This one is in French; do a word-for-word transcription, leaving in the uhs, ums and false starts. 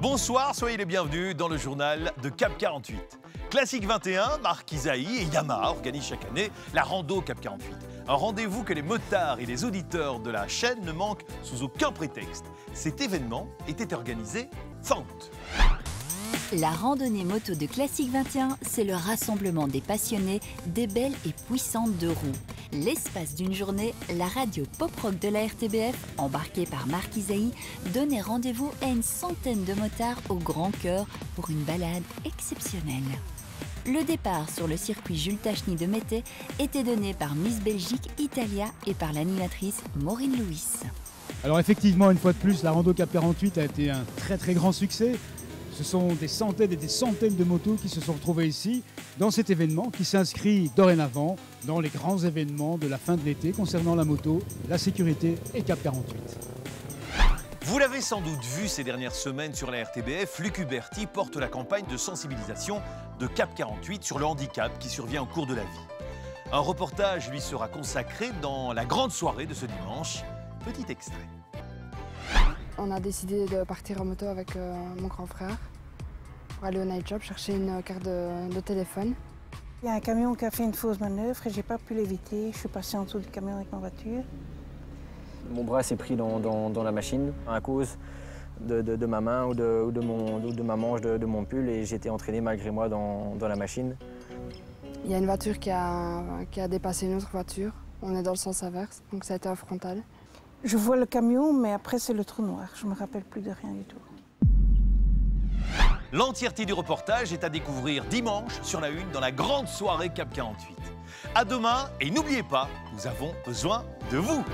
Bonsoir, soyez les bienvenus dans le journal de Cap quarante-huit. Classic vingt et un, Marc Ysaye et Yamaha organisent chaque année la Rando Cap quarante-huit. Un rendez-vous que les motards et les auditeurs de la chaîne ne manquent sous aucun prétexte. Cet événement était organisé fin août. La randonnée moto de Classic vingt et un, c'est le rassemblement des passionnés, des belles et puissantes deux roues. L'espace d'une journée, la radio pop-rock de la R T B F, embarquée par Marc Ysaye, donnait rendez-vous à une centaine de motards au grand cœur pour une balade exceptionnelle. Le départ sur le circuit Jules Tachny de Mettet était donné par Miss Belgique Italia et par l'animatrice Maureen Louis. Alors effectivement, une fois de plus, la Rando Cap quarante-huit a été un très très grand succès. Ce sont des centaines et des centaines de motos qui se sont retrouvées ici, dans cet événement qui s'inscrit dorénavant dans les grands événements de la fin de l'été concernant la moto, la sécurité et Cap quarante-huit. Vous l'avez sans doute vu ces dernières semaines sur la R T B F, Luc Huberti porte la campagne de sensibilisation de Cap quarante-huit sur le handicap qui survient au cours de la vie. Un reportage lui sera consacré dans la grande soirée de ce dimanche. Petit extrait. On a décidé de partir en moto avec euh, mon grand frère pour aller au night job chercher une carte de, de téléphone. Il y a un camion qui a fait une fausse manœuvre et j'ai pas pu l'éviter. Je suis passée en dessous du camion avec ma voiture. Mon bras s'est pris dans, dans, dans la machine à cause de, de, de ma main ou de, ou de, mon, de ma manche de, de mon pull et j'étais entraîné malgré moi dans, dans la machine. Il y a une voiture qui a, qui a dépassé une autre voiture. On est dans le sens inverse, donc ça a été un frontal. Je vois le camion, mais après c'est le trou noir. Je ne me rappelle plus de rien du tout. L'entièreté du reportage est à découvrir dimanche sur la une dans la grande soirée Cap quarante-huit. À demain et n'oubliez pas, nous avons besoin de vous.